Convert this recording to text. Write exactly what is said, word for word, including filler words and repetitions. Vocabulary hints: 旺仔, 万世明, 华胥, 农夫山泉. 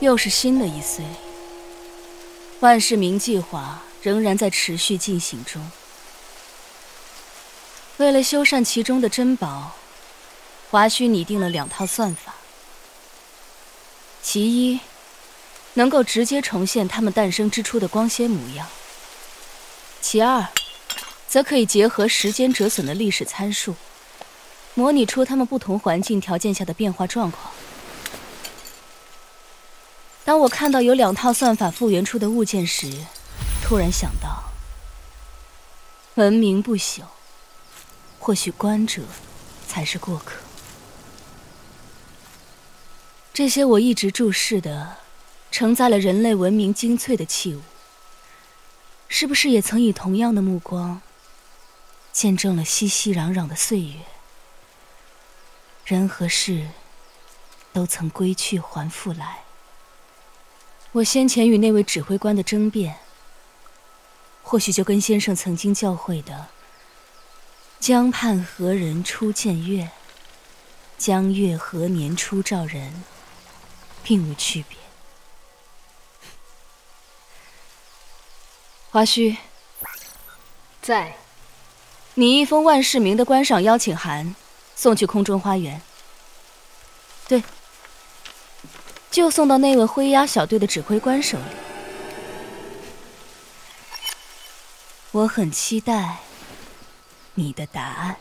又是新的一岁，万世明计划仍然在持续进行中。为了修缮其中的珍宝，华胥拟定了两套算法。其一，能够直接重现它们诞生之初的光鲜模样；其二，则可以结合时间折损的历史参数，模拟出它们不同环境条件下的变化状况。 当我看到有两套算法复原出的物件时，突然想到，文明不朽，或许观者才是过客。这些我一直注视的，承载了人类文明精粹的器物，是不是也曾以同样的目光，见证了熙熙攘攘的岁月？人和事，都曾归去还复来。 我先前与那位指挥官的争辩，或许就跟先生曾经教诲的“江畔何人初见月，江月何年初照人”并无区别。华胥，在，拟一封万世明的观赏邀请函送去空中花园。对。 就送到那位灰鸦小队的指挥官手里。我很期待你的答案。